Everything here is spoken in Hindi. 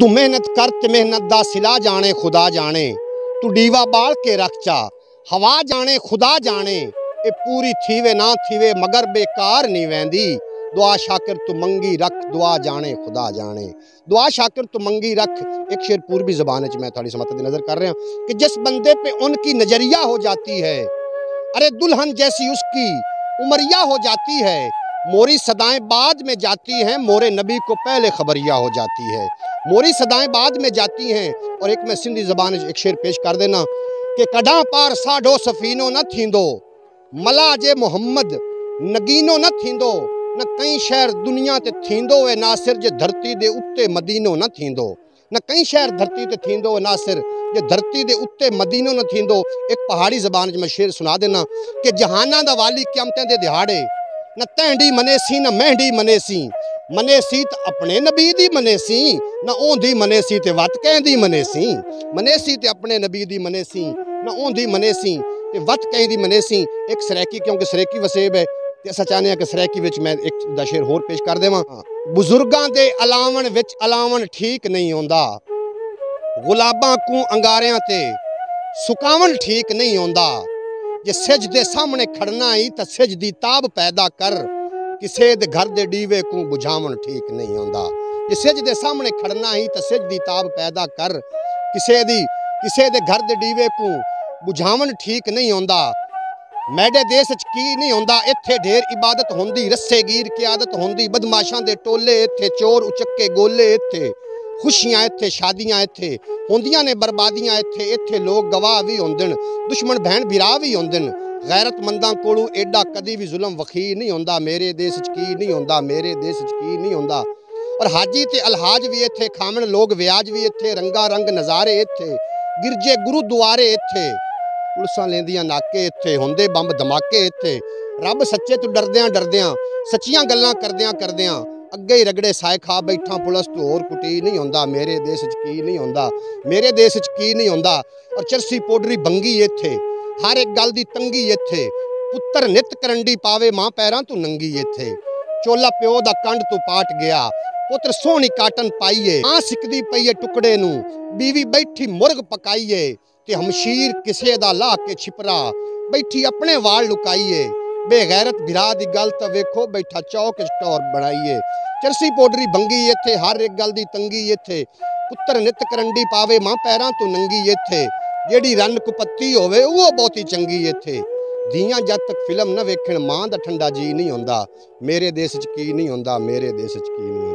तू मेहनत कर ते मेहनत दा सिला जाने खुदा जाने, तू डीवा बाल के रखचा हवा जाने खुदा जाने, ए पूरी थीवे ना थीवे मगर बेकार नहीं वेंदी, दुआ शाकिर तू मंगी रख दुआ जाने खुदा जाने। दुआ शाकिर तू मंगी रख, एक शेर पूर्वी ज़बान में थोड़ी समत नज़र कर रहे हैं कि जिस बंदे पे उनकी नजरिया हो जाती है, अरे दुल्हन जैसी उसकी उमरिया हो जाती है, मोरी सदाएं बाद में जाती हैं, मोरे नबी को पहले खबरिया हो जाती है, मोरी सदाएं बाद में जाती हैं। और एक मैं सिंधी ज़बान एक शेर पेश कर देना कि कढ़ा पार साढ़ो सफ़ीनो न थींदो, मला जे मोहम्मद नगीनो न थींदो, न कई शहर दुनिया ते थींदो ए नासिर जे धरती दे उत्ते मदीनो न थींदो, न कई शहर धरती ते थींदो नासिर जे धरती दे उत्ते मदीनो न थींदो। एक पहाड़ी ज़बान में शेर सुना देना कि जहाना दा वाली क़यामतें दे दिहाड़े, न तैंडी मनेसी न महंडी मनेसी, मनेसी तो अपने नबी दी मनेसी, न ओंधी मनेसी ते वत कहंदी मनेसी, मनेसी ते अपने नबी दी मनेसी, न ओंधी मनेसी ते वत कहंदी मनेसी। एक सरैकी, क्योंकि सरैकी वसेब है ते असां चाहते हैं कि सरैकी विच मैं एक दा शेर होर पेश कर देवां। बुजुर्गां दे अलावण विच अलावण ठीक नहीं होंदा, गुलाबां को अंगारियां ते सुकावण ठीक नहीं होंदा, जे सिज दे सामने खड़ना ही तो सिज दी ताब पैदा कर, किसे दे घर दे डीवे को बुझावन ठीक नहीं होंदा, जे सिज दे सामने खड़ना ही तो सिज दी ताब पैदा कर, किसे दे घर दे डीवे को बुझावन ठीक नहीं होंदा। मैडे देश की नहीं होंदा इत्थे ढेर इबादत होंदी, रस्सेगीर की आदत होंदी, बदमाशां दे टोले इत्थे, चोर उचक्के गोले इत्थे, खुशियां इत्थे, शादियां इत्थे होंदियां ने, बर्बादियां इत्थे, इत्थे लोग गवाह भी होंदे न, दुश्मन भैन भिरा भी होंदे न, गैरतमंदां कोलू एडा कदी भी जुल्म वखी नहीं होंदा, मेरे देश च की नहीं होंदा, मेरे देश च की नहीं होंदा। और हाजी ते अलहाज भी इत्थे खामण, लोग व्याज भी इत्थे, रंगा रंग नज़ारे इत्थे, गिरजे गुरुद्वारे इत्थे, पुलिसां लेंदियां नाके इत्थे, होंदे बंब धमाके इत्थे, रब सच्चे तो डरदियां सच्चियां गल्लां करदियां अगे ही रगड़े साए खा बैठा पुलिस तू होर कुटी नहीं होंदा, मेरे देश च की नहीं होंदा, मेरे देश च की नहीं होंदा। और चरसी पोडरी बंगी इत्थे, हर एक गल दी तंगी इत्थे, पुत्तर नित करंडी पावे मां पैरां तू नंगी इत्थे, चोला प्यो दा कंड तू पाट गया, पुत्र सोहनी काटन पाईए, मां सिकदी पईए टुकड़े नू, बीवी बैठी मुर्ग पकाईए, ते हमशीर किसे दा ला के छिपरा, बैठी अपने वाल लुकाईए, बेगैरत भिरा दी गल तां वेखो बैठा चौक स्टोर बनाईए, चरसी पोडरी बंगी इत्थे, हर एक गल दी तंगी इत्थे, पुत्तर नित करंडी पावे मां पैरां तू नंगी इत्थे, जेड़ी रन कुपत्ती होवे वो बहुती चंगी इत्थे, धीआं जद तक फिल्म न वेखण मां दा ठंडा जी नहीं होंदा, मेरे देश च की नहीं होंदा, मेरे देश च की नहीं होंदा।